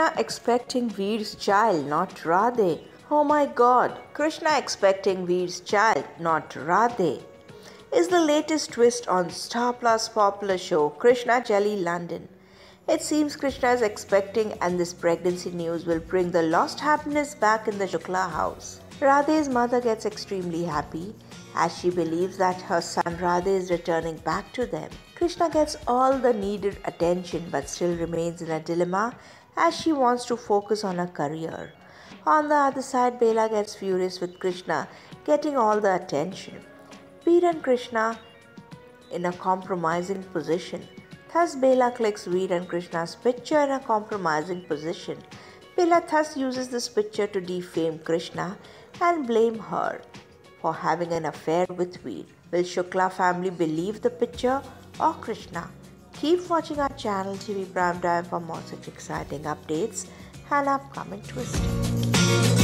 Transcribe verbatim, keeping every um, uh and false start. Krishna expecting Veer's child, not Radhe. Oh my God, Krishna expecting Veer's child, not Radhe, is the latest twist on Star Plus popular show Krishna Chali London. It seems Krishna is expecting, and this pregnancy news will bring the lost happiness back in the Shukla house. Radhe's mother gets extremely happy as she believes that her son Radhe is returning back to them. Krishna gets all the needed attention but still remains in a dilemma as she wants to focus on her career. On the other side, Bela gets furious with Krishna getting all the attention. Veer and Krishna in a compromising position. Thus, Bela clicks Veer and Krishna's picture in a compromising position. Bela thus uses this picture to defame Krishna and blame her for having an affair with Veer. Will Shukla family believe the picture or Krishna? Keep watching our channel T V Prime Time for more such exciting updates and upcoming twists.